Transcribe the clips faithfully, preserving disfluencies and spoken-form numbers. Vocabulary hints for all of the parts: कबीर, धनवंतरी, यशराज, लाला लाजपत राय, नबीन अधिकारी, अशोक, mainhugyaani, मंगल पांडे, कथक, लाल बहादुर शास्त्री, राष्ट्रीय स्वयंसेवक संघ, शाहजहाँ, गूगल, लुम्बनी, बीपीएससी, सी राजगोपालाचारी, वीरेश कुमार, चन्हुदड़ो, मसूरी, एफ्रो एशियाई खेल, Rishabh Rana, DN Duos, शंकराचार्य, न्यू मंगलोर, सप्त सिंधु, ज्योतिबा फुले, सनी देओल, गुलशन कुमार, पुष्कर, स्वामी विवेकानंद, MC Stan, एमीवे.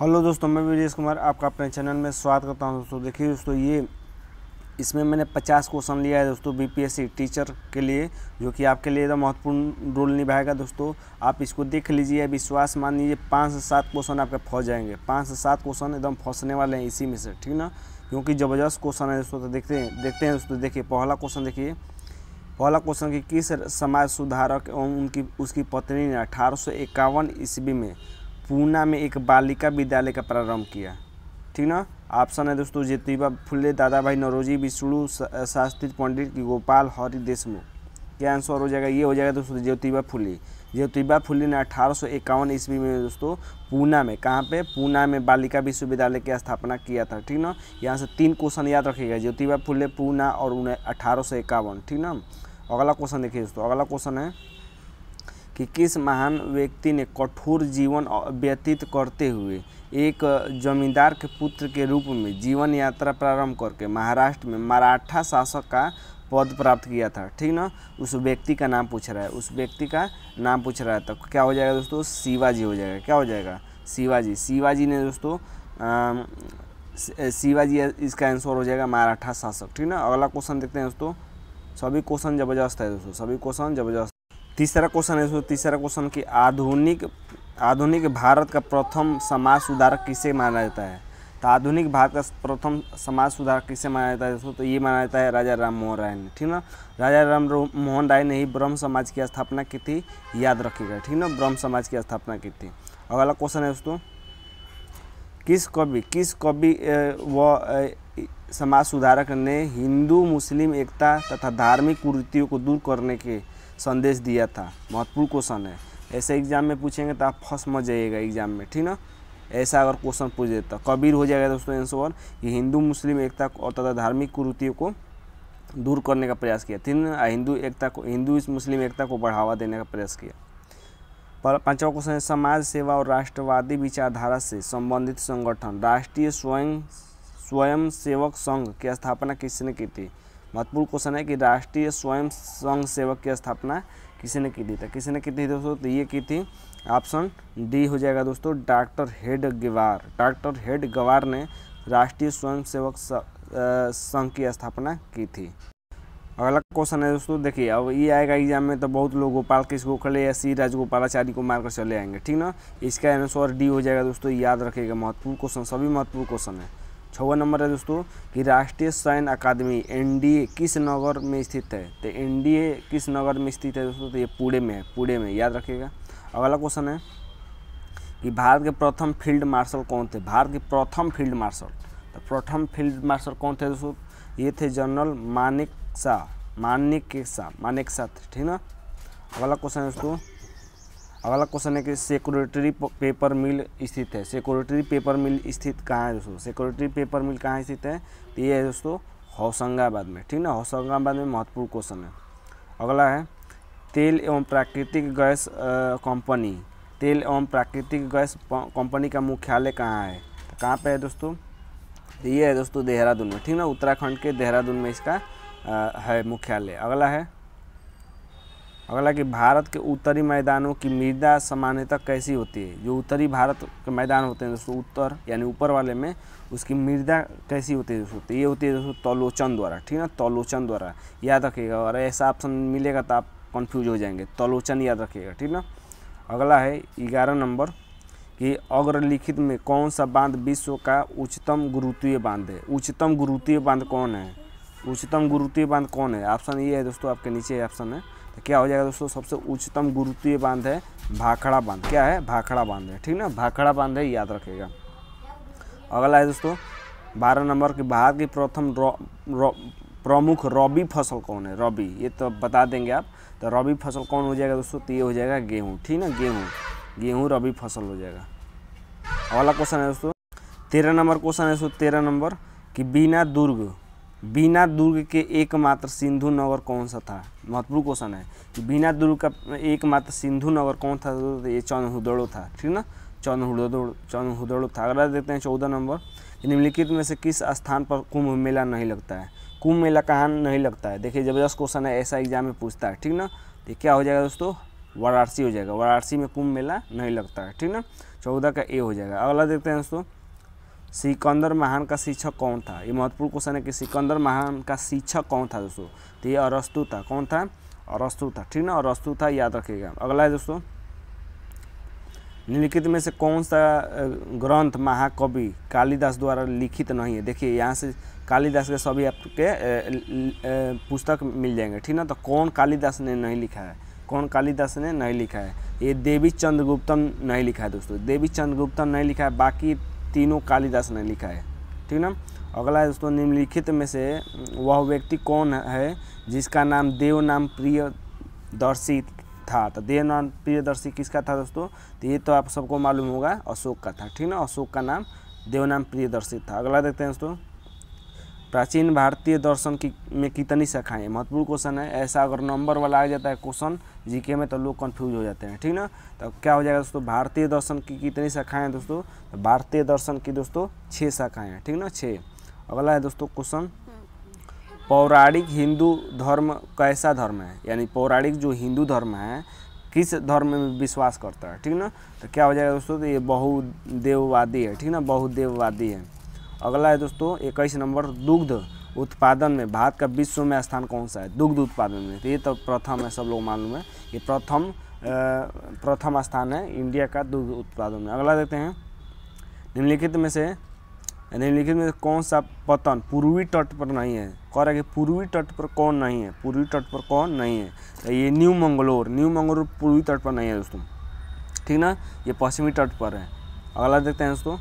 Hello दोस्तों, मैं वीरेश कुमार आपका अपने चैनल में स्वागत करता हूं। दोस्तों देखिए दोस्तों, ये इसमें मैंने पचास क्वेश्चन लिया है दोस्तों बीपीएससी टीचर के लिए, जो कि आपके लिए तो महत्वपूर्ण रोल निभाएगा। दोस्तों आप इसको देख लीजिए, विश्वास मान लीजिए पाँच से सात क्वेश्चन आपके फंस जाएंगे। पाँच से सात क्वेश्चन एकदम फंसने वाले हैं इसी में से, ठीक ना, क्योंकि ज़बरदस्त क्वेश्चन है दोस्तों। तो देखते हैं देखते हैं दोस्तों। देखिए पहला क्वेश्चन, देखिए पहला क्वेश्चन कि किस समाज सुधारक एवं उनकी उसकी पत्नी ने अठारह सौ इक्यावन ईस्वी में पूना में एक बालिका विद्यालय का प्रारंभ किया, ठीक ना। ऑप्शन है दोस्तों ज्योतिबा फुले, दादा भाई नौरोजी, विष्णु शास्त्री पंडित, गोपाल हरि देशमुख। क्या आंसर हो जाएगा? ये हो जाएगा दोस्तों ज्योतिबा फुले। ज्योतिबा फुले ने अठारह सौ इक्यावन ईस्वी में दोस्तों पूना में, कहाँ पे, पूना में बालिका विश्वविद्यालय की स्थापना किया था, ठीक ना। यहाँ से तीन क्वेश्चन याद रखिएगा, ज्योतिबा फुले, पूना और उन्हें अठारह सौ इक्यावन, ठीक ना। अगला क्वेश्चन देखिए दोस्तों, अगला क्वेश्चन है कि किस महान व्यक्ति ने कठोर जीवन व्यतीत करते हुए एक जमींदार के पुत्र के रूप में जीवन यात्रा प्रारंभ करके महाराष्ट्र में मराठा शासक का पद प्राप्त किया था, ठीक ना। उस व्यक्ति का नाम पूछ रहा है, उस व्यक्ति का नाम पूछ रहा है। तो क्या हो जाएगा दोस्तों? शिवाजी हो जाएगा। क्या हो जाएगा? शिवाजी। शिवाजी ने दोस्तों, शिवाजी इसका आंसर हो जाएगा, मराठा शासक, ठीक ना। अगला क्वेश्चन देखते हैं दोस्तों। सभी क्वेश्चन जबरदस्त है दोस्तों, सभी क्वेश्चन जबरदस्त। तीसरा क्वेश्चन है दोस्तों, तीसरा क्वेश्चन कि आधुनिक आधुनिक भारत का प्रथम समाज सुधारक किसे माना जाता है? तो आधुनिक भारत का प्रथम समाज सुधारक किसे माना जाता है दोस्तों? तो ये माना जाता है राजा राम मोहन राय ने, ठीक ना। राजा राम मोहन राय ने ही ब्रह्म समाज की स्थापना की थी, याद रखिएगा, ठीक ना, ब्रह्म समाज की स्थापना की थी। अगला क्वेश्चन है दोस्तों, किस कवि किस कवि व समाज सुधारक ने हिंदू मुस्लिम एकता तथा धार्मिक कुरीतियों को दूर करने के संदेश दिया था? महत्वपूर्ण क्वेश्चन है, ऐसे एग्जाम में पूछेंगे तो आप फंस मच जाइएगा एग्जाम में, ठीक ना। ऐसा अगर क्वेश्चन पूछ देता, कबीर हो जाएगा दोस्तों आंसर। ये हिंदू मुस्लिम एकता और तथा धार्मिक कुरीतियों को दूर करने का प्रयास किया, ठीक ना। हिंदू एकता को, हिंदू मुस्लिम एकता को बढ़ावा देने का प्रयास किया। पर पाँचवा क्वेश्चन है, समाज सेवा और राष्ट्रवादी विचारधारा से संबंधित संगठन राष्ट्रीय स्वयं स्वयंसेवक संघ की स्थापना किसने की थी? महत्वपूर्ण क्वेश्चन है कि राष्ट्रीय स्वयं संघ सेवक की स्थापना किसने की थी? तो किसने की थी दोस्तों? तो ये की थी, ऑप्शन डी हो जाएगा दोस्तों, डॉक्टर हेडगेवार। डॉक्टर हेडगेवार ने राष्ट्रीय स्वयंसेवक संघ की स्थापना की थी। अगला क्वेश्चन है दोस्तों, देखिए अब ये आएगा एग्जाम में तो बहुत लोग गोपाल किस गोखले या सी राजगोपालाचारी को मारकर चले आएंगे, ठीक ना। इसका आंसर डी हो जाएगा दोस्तों, याद रखेगा। महत्वपूर्ण क्वेश्चन, सभी महत्वपूर्ण क्वेश्चन है। छवा नंबर है दोस्तों कि राष्ट्रीय सैन्य अकादमी एनडीए किस नगर में स्थित है? तो एनडीए किस नगर में स्थित है दोस्तों? तो ये पुणे में है, पुणे में, याद रखिएगा। अगला क्वेश्चन है कि भारत के प्रथम फील्ड मार्शल कौन थे? भारत के प्रथम फील्ड मार्शल, तो प्रथम फील्ड मार्शल कौन थे दोस्तों? ये थे जनरल मानेक शाह, मानेक शाह, मानेक शाह, ठीक ना। अगला क्वेश्चन है दोस्तों, अगला क्वेश्चन है कि सिक्योरिटरी पेपर मिल स्थित है। सिक्योरिटरी पेपर मिल स्थित कहाँ है दोस्तों? सिक्योरिटरी पेपर मिल कहाँ स्थित है? तो ये है दोस्तों होशंगाबाद में, ठीक ना, होशंगाबाद में। महत्वपूर्ण क्वेश्चन है। अगला है तेल एवं प्राकृतिक गैस कंपनी, तेल एवं प्राकृतिक गैस कंपनी का मुख्यालय कहाँ है? तो कहाँ पर है दोस्तों? ये है दोस्तों देहरादून में, ठीक ना, उत्तराखंड के देहरादून में इसका आ, है मुख्यालय। अगला है अगला कि भारत के उत्तरी मैदानों की मृदा सामान्यतः कैसी होती है? जो उत्तरी भारत के मैदान होते हैं दोस्तों, उत्तर यानी ऊपर वाले में, उसकी मृदा कैसी होती है दोस्तों? ये होती है दोस्तों तलोचन द्वारा, ठीक ना, तलोचन द्वारा, याद रखिएगा। और ऐसा ऑप्शन मिलेगा तो आप कन्फ्यूज हो जाएंगे, तलोचन याद रखिएगा, ठीक ना। अगला है ग्यारह नंबर कि अग्रलिखित में कौन सा बांध विश्व का उच्चतम गुरुत्वीय बांध है? उच्चतम गुरुत्वीय बांध कौन है? उच्चतम गुरुत्वीय बांध कौन है? ऑप्शन ये है दोस्तों, आपके नीचे ऑप्शन है। तो क्या हो जाएगा दोस्तों? सबसे उच्चतम गुरुत्वीय बांध है भाखड़ा बांध। क्या है? भाखड़ा बांध है, ठीक ना, भाखड़ा बांध है, याद रखेगा। अगला है दोस्तों बारह नंबर की भारत की प्रथम प्रमुख रबी फसल कौन है? रबी, ये तो बता देंगे आप। तो रबी फसल कौन हो जाएगा दोस्तों? तो ये हो जाएगा गेहूँ, ठीक ना, गेहूँ, गेहूँ रबी फसल हो जाएगा। अगला क्वेश्चन है दोस्तों तेरह नंबर क्वेश्चन है दोस्तों, तेरह नंबर कि बिना दुर्ग बिना दुर्ग के एकमात्र सिंधु नगर कौन सा था? महत्वपूर्ण क्वेश्चन है कि बिना दुर्ग का एकमात्र सिंधु नगर कौन था? तो ये चन्हुदड़ो था, ठीक ना, चन्हुदड़ो चन्हुदड़ो था। अगला देखते हैं चौदह नंबर, निम्नलिखित में से किस स्थान पर कुंभ मेला नहीं लगता है? कुंभ मेला कहाँ नहीं लगता है? देखिए जबरदस्त क्वेश्चन है, ऐसा एग्जाम में पूछता है, ठीक ना। तो क्या हो जाएगा दोस्तों? वाराणसी हो जाएगा। वाराणसी में कुंभ मेला नहीं लगता है, ठीक ना। चौदह का ए हो जाएगा। अगला देखते हैं दोस्तों, सिकंदर महान का शिक्षक कौन था। ये महत्वपूर्ण क्वेश्चन है कि सिकंदर महान का शिक्षक कौन था दोस्तों, तो ये अरस्तु था। कौन था? अरस्तु था, ठीक ना। अरस्तु था, याद रखिएगा। अगला है दोस्तों, निम्नलिखित में से कौन सा ग्रंथ महाकवि कालिदास द्वारा लिखित नहीं है। देखिए यहाँ से कालिदास के सभी आपके पुस्तक मिल जाएंगे, ठीक ना। तो कौन कालिदास ने नहीं लिखा है, कौन कालिदास ने नहीं लिखा है, ये देवी चंद्रगुप्तम नहीं लिखा है दोस्तों। देवी चंद्रगुप्तम नहीं लिखा है, बाकी तीनों कालिदास ने लिखा है, ठीक ना। अगला है दोस्तों, निम्नलिखित में से वह व्यक्ति कौन है जिसका नाम देव नाम प्रियदर्शी था। तो देव नाम प्रियदर्शी किसका था दोस्तों, तो ये तो आप सबको मालूम होगा, अशोक का था, ठीक ना। अशोक का नाम देव नाम प्रियदर्शी था। अगला देखते हैं दोस्तों, प्राचीन भारतीय दर्शन की में कितनी शाखाएं। महत्वपूर्ण क्वेश्चन है, ऐसा अगर नंबर वाला आ जाता है क्वेश्चन जीके में तो लोग कंफ्यूज हो जाते हैं, ठीक ना। तो क्या हो जाएगा दोस्तों, भारतीय दर्शन की कितनी शाखाएं हैं दोस्तों, तो भारतीय दर्शन की दोस्तों छः शाखाएं हैं, ठीक ना, छः। अगला है दोस्तों क्वेश्चन, पौराणिक हिंदू धर्म कैसा धर्म है, यानी पौराणिक जो हिंदू धर्म है किस धर्म में विश्वास करता है, ठीक ना। तो क्या हो जाएगा दोस्तों, तो ये बहुदेववादी है, ठीक ना, बहुदेववादी है। अगला है दोस्तों इक्कीस नंबर, दुग्ध उत्पादन में भारत का विश्व में स्थान कौन सा है। दुग्ध उत्पादन में तो ये तो प्रथम है, सब लोग मालूम है, ये प्रथम प्रथम स्थान है इंडिया का दुग्ध उत्पादन में। अगला देखते हैं, निम्नलिखित में से निम्नलिखित में कौन सा पतन पूर्वी तट पर नहीं है। कह रहा है कि पूर्वी तट पर कौन नहीं है, पूर्वी तट पर कौन नहीं है, तो ये न्यू मंगलोर, न्यू मंगलोर पूर्वी तट पर नहीं है दोस्तों, ठीक ना, ये पश्चिमी तट पर है। अगला देखते हैं दोस्तों,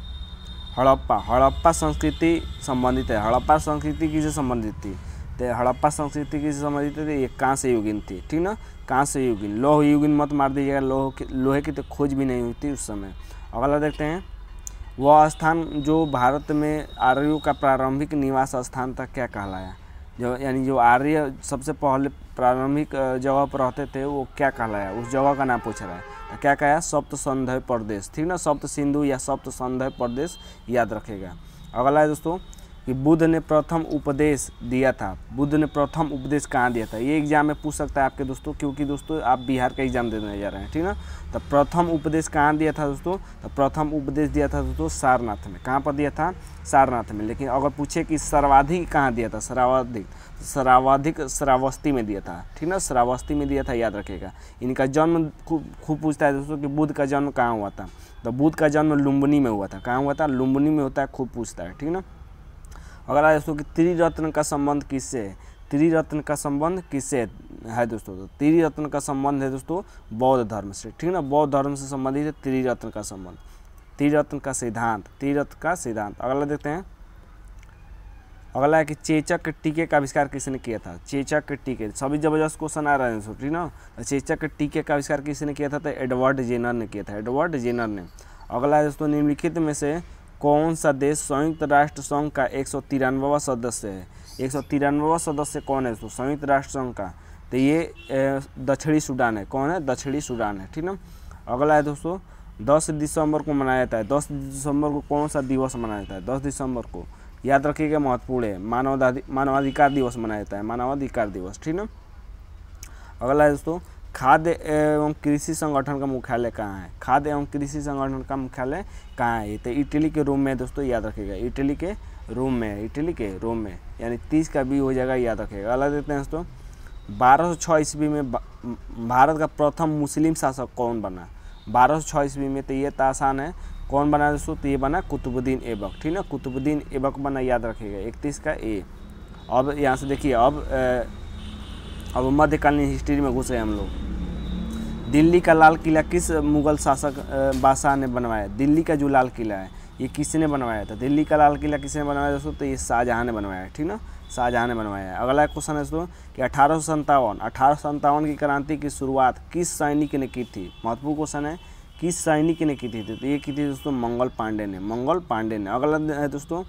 हड़प्पा हड़प्पा संस्कृति संबंधित है। हड़प्पा संस्कृति किससे संबंधित थी, तो हड़प्पा संस्कृति किससे संबंधित थी, ये कांस्य युगीन थी, ठीक ना, कांस्य युगीन। लोह युगीन मत मार दीजिएगा, लोह लोहे की तो खोज भी नहीं हुई थी उस समय। अगला देखते हैं, वह स्थान जो भारत में आर्यों का प्रारंभिक निवास स्थान था क्या कहलाया। जो यानी जो आर्य सबसे पहले प्रारंभिक जगह पर रहते थे वो क्या कहलाया, उस जगह का नाम पूछ रहा है, तो क्या कहलाया, सप्त संधय प्रदेश, ठीक ना, सप्त सिंधु या सप्त संधय प्रदेश, याद रखेगा। अगला है दोस्तों कि बुद्ध ने प्रथम उपदेश दिया था। बुद्ध ने प्रथम उपदेश कहाँ दिया था, ये एग्जाम में पूछ सकता है आपके दोस्तों, क्योंकि दोस्तों आप बिहार का एग्जाम देने जा रहे हैं, ठीक ना। तो प्रथम उपदेश कहाँ दिया था दोस्तों, तो प्रथम उपदेश दिया था दोस्तों सारनाथ में। कहाँ पर दिया था, सारनाथ में। लेकिन अगर पूछे कि सर्वाधिक कहाँ दिया था, सर्वाधिक सर्वाधिक श्रावस्ती में दिया था, ठीक ना, श्रावस्ती में दिया था, याद रखेगा। इनका जन्म खूब पूछता है दोस्तों कि बुद्ध का जन्म कहाँ हुआ था, तो बुद्ध का जन्म लुम्बनी में हुआ था। कहाँ हुआ था, लुम्बनी में होता है, खूब पूछता है, ठीक ना। अगला दोस्तों कि त्रिरत्न का संबंध किससे है, त्रिरत्न का संबंध किससे है दोस्तों, तो त्रिरत्न का संबंध है दोस्तों बौद्ध धर्म से, ठीक ना, बौद्ध धर्म से संबंधित है त्रिरत्न का संबंध, त्रिरत्न का सिद्धांत, त्रिरत्न का सिद्धांत। अगला देखते हैं, अगला है कि चेचक के टीके का आविष्कार किसने किया था। चेचक के टीके, सभी जबरदस्त क्वेश्चन आ रहे हैं दोस्तों, ठीक ना। चेचक के टीके का आविष्कार किसने किया था, तो एडवर्ड जेनर ने किया था, एडवर्ड जेनर ने। अगला है दोस्तों, निम्नलिखित में से कौन सा देश संयुक्त राष्ट्र संघ का एक सौ तिरानवावा सदस्य है। एक सौ तिरानवावा सदस्य कौन है दोस्तों संयुक्त राष्ट्र संघ का, तो ये दक्षिणी सूडान है। कौन है, दक्षिणी सूडान है, ठीक ना। अगला है दोस्तों, दस दिसंबर को मनाया जाता है। दस दिसंबर को कौन सा दिवस मनाया जाता है, दस दिसंबर को, याद रखिएगा, महत्वपूर्ण है, मानवाधि मानवाधिकार दिवस मनाया जाता है, मानवाधिकार दिवस, ठीक ना। अगला है दोस्तों, खाद्य एवं कृषि संगठन का मुख्यालय कहाँ है। खाद्य एवं कृषि संगठन का मुख्यालय कहाँ है, तो इटली के रोम में दोस्तों, याद रखिएगा, इटली के रोम में, इटली के रोम में, यानी तीस का बी हो जाएगा, याद रखिएगा। अगला देखते हैं दोस्तों, बारह सौ छः ईस्वी में भारत का प्रथम मुस्लिम शासक कौन बना। बारह सौ छः ईस्वी में, तो ये तो आसान है, कौन बना दोस्तों, तो ये बना कुतुबुद्दीन एबक, ठीक ना, कुतुबुद्दीन एबक बना, याद रखिएगा, इकतीस का ए। अब यहाँ से देखिए, अब अब मध्यकालीन हिस्ट्री में घुसे हम लोग। दिल्ली का लाल किला किस मुगल शासक बादशाह ने बनवाया। दिल्ली का जो लाल किला है ये किसने बनवाया था, दिल्ली का लाल किला किसने बनवाया दोस्तों, तो ये शाहजहाँ ने बनवाया, ठीक ना, शाहजहाँ ने बनवाया। अगला क्वेश्चन है दोस्तों कि अठारह सौ संतावन अठारह सौ संतावन की क्रांति की शुरुआत किस सैनिक ने की थी। महत्वपूर्ण क्वेश्चन है, किस सैनिक ने की थी, तो ये की थी दोस्तों मंगल पांडे ने, मंगल पांडे ने। अगला है दोस्तों,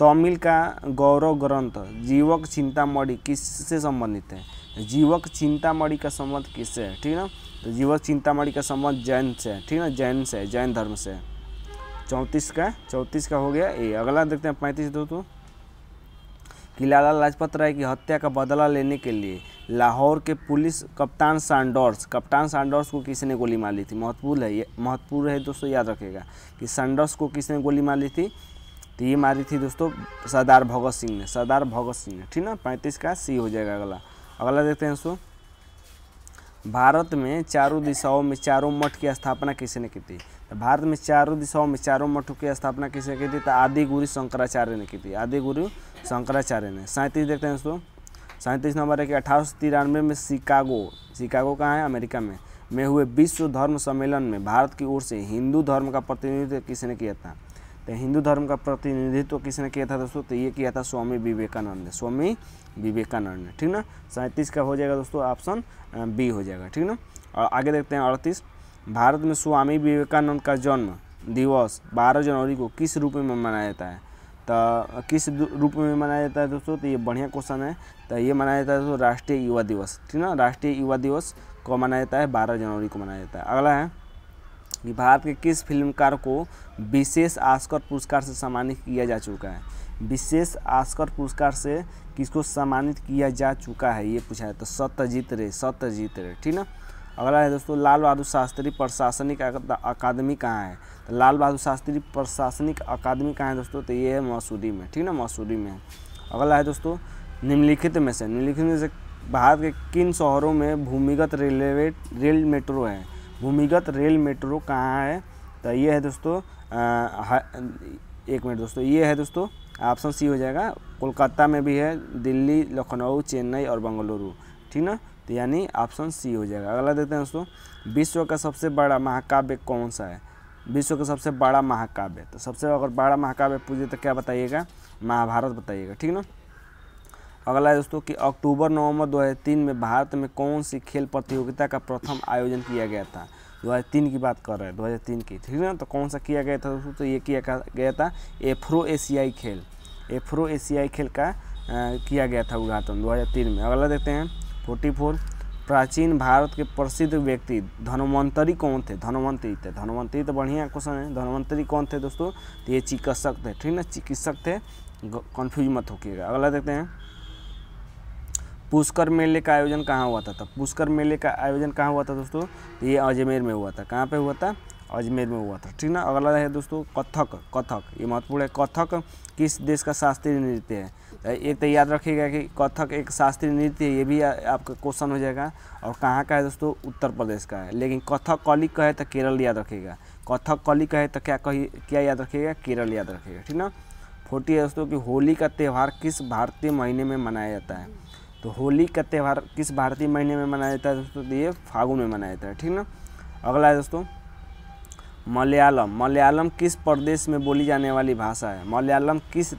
तमिल का गौरव ग्रंथ जीवक चिंतामणि किससे संबंधित है। जीवक चिंतामणि का संबंध किससे है, ठीक ना, तो जीवक चिंतामणि का संबंध जैन से है, ठीक ना, जैन से, जैन धर्म से। चौंतीस का चौंतीस का हो गया ये। अगला देखते हैं पैंतीस दोस्तों कि लाला लाजपत राय की हत्या का बदला लेने के लिए लाहौर के पुलिस कप्तान सैंडर्स कप्तान सैंडर्स को किसने गोली मारी थी? महत्वपूर्ण है ये, महत्वपूर्ण है दोस्तों, याद रखेगा कि सैंडर्स को किसने गोली मारी थी? तो ये मारी थी दोस्तों सरदार भगत सिंह ने, सरदार भगत सिंह ने, ठीक ना। पैंतीस का सी हो जाएगा। अगला अगला देखते हैं दोस्तों, भारत में चारों दिशाओं में चारों मठ की स्थापना किसने की थी? भारत में चारों दिशाओं में चारों मठों की स्थापना किसने की थी? तो आदि गुरु शंकराचार्य ने की थी, आदि गुरु शंकराचार्य ने। सैंतीस देखते हैं दोस्तों, सैंतीस नंबर है कि अठारह सौ तिरानवे में शिकागो, शिकागो कहाँ है? अमेरिका में में हुए विश्व धर्म सम्मेलन में भारत की ओर से हिंदू धर्म का प्रतिनिधित्व किसने किया था? तो हिंदू धर्म का प्रतिनिधित्व तो किसने किया था दोस्तों? तो ये किया था स्वामी विवेकानंद ने, स्वामी विवेकानंद ने, ठीक ना। सैंतीस का हो जाएगा दोस्तों ऑप्शन बी हो जाएगा, ठीक ना। और आगे देखते हैं अड़तीस, भारत में स्वामी विवेकानंद का जन्म दिवस बारह जनवरी को किस रूप में मनाया जाता है? तो किस रूप में मनाया जाता है दोस्तों? तो ये बढ़िया क्वेश्चन है। तो ये मनाया जाता है दोस्तों राष्ट्रीय युवा दिवस, ठीक ना। राष्ट्रीय युवा दिवस को मनाया जाता है, बारह जनवरी को मनाया जाता है। अगला है कि भारत के किस फिल्मकार को विशेष ऑस्कर पुरस्कार से सम्मानित किया जा चुका है? विशेष ऑस्कर पुरस्कार से किसको सम्मानित किया जा चुका है ये पूछा है। तो सत्यजीत रे, सत्यजीत रे, ठीक ना। अगला है दोस्तों, लाल बहादुर शास्त्री प्रशासनिक अकादमी कहाँ है? तो लाल बहादुर शास्त्री प्रशासनिक अकादमी कहाँ है दोस्तों? तो ये है मसूरी में, ठीक ना, मसूरी में है। अगला है दोस्तों, निम्नलिखित में से निम्नलिखित में से भारत के किन शहरों में भूमिगत रेलवे रेल मेट्रो है? भूमिगत रेल मेट्रो कहाँ है? तो ये है दोस्तों आ, एक मिनट दोस्तों, ये है दोस्तों ऑप्शन सी हो जाएगा। कोलकाता में भी है, दिल्ली, लखनऊ, चेन्नई और बेंगलुरु, ठीक ना। तो यानी ऑप्शन सी हो जाएगा। अगला देखते हैं दोस्तों, विश्व का सबसे बड़ा महाकाव्य कौन सा है? विश्व का सबसे बड़ा महाकाव्य, तो सबसे अगर बड़ा महाकाव्य पूछे तो क्या बताइएगा? महाभारत बताइएगा, ठीक ना। अगला है दोस्तों कि अक्टूबर नवंबर दो हज़ार तीन में भारत में कौन सी खेल प्रतियोगिता का प्रथम आयोजन किया गया था? दो हज़ार तीन की बात कर रहे हैं, दो हज़ार तीन की, ठीक ना। तो कौन सा किया गया था दोस्तों? तो ये किया गया था एफ्रो एशियाई खेल, एफ्रो एशियाई खेल का आ, किया गया था उद्घाटन दो हज़ार तीन में। अगला देखते हैं चौवालीस, प्राचीन भारत के प्रसिद्ध व्यक्ति धनवंतरी कौन थे? धनवंतरी थे, धनवंतरी तो बढ़िया क्वेश्चन है। धनवंतरी कौन थे दोस्तों? तो ये चिकित्सक थे, ठीक ना, चिकित्सक थे, कन्फ्यूज मत होइएगा। अगला देखते हैं, पुष्कर मेले का आयोजन कहाँ हुआ था? तो पुष्कर मेले का आयोजन कहाँ हुआ था दोस्तों? ये अजमेर में हुआ था। कहाँ पे हुआ था? अजमेर में हुआ था, ठीक ना। अगला है दोस्तों कथक, कथक ये महत्वपूर्ण है। कथक किस देश का शास्त्रीय नृत्य है? एक तो याद रखिएगा कि कथक एक शास्त्रीय नृत्य है, ये भी आपका क्वेश्चन हो जाएगा। और कहाँ का है दोस्तों? उत्तर प्रदेश का है। लेकिन कथक कली का है तो केरल याद रखिएगा, कथक कली का है तो क्या क्या याद रखिएगा? केरल याद रखिएगा, ठीक ना। फोर्टी है दोस्तों कि होली का त्यौहार किस भारतीय महीने में मनाया जाता है? तो होली का त्यौहार किस भारतीय महीने में मनाया जाता है दोस्तों? तो ये फागुन में मनाया जाता है, ठीक ना। अगला है दोस्तों मलयालम, मलयालम किस प्रदेश में बोली जाने वाली भाषा है? मलयालम किस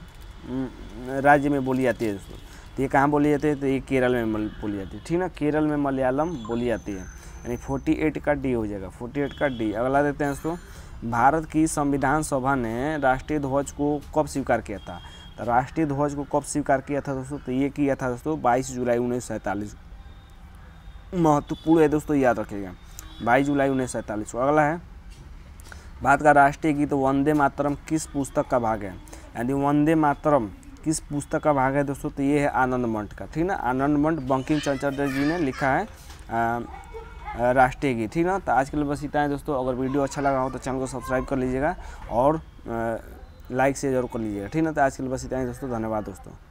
राज्य में बोली जाती है दोस्तों? तो ये कहाँ बोली जाती है? तो ये केरल में बोली जाती है, ठीक ना, केरल में मलयालम बोली जाती है। यानी फोर्टी एट का डी हो जाएगा, फोर्टी एट का डी। अगला देखते हैं दोस्तों, भारत की संविधान सभा ने राष्ट्रीय ध्वज को कब स्वीकार किया था? राष्ट्रीय ध्वज को कब स्वीकार किया था दोस्तों? तो ये किया था दोस्तों बाईस जुलाई उन्नीस सौ सैंतालीस। महत्वपूर्ण है दोस्तों, याद रखिएगा बाईस जुलाई उन्नीस सौ सैंतालीस। अगला है, भारत का राष्ट्रीय गीत वंदे मातरम किस पुस्तक का भाग है? यानी वंदे मातरम किस पुस्तक का भाग है दोस्तों? तो ये है आनंद मठ का, ठीक ना। आनंद मठ बंकिम चंद्र जी ने लिखा है राष्ट्रीय गीत, ठीक ना। तो आज के लिए बस इतना है दोस्तों। अगर वीडियो अच्छा लगा हो तो चैनल को सब्सक्राइब कर लीजिएगा और लाइक से जरूर कर लीजिएगा, ठीक ना। तो आज के लिए बस इतना ही दोस्तों, धन्यवाद दोस्तों।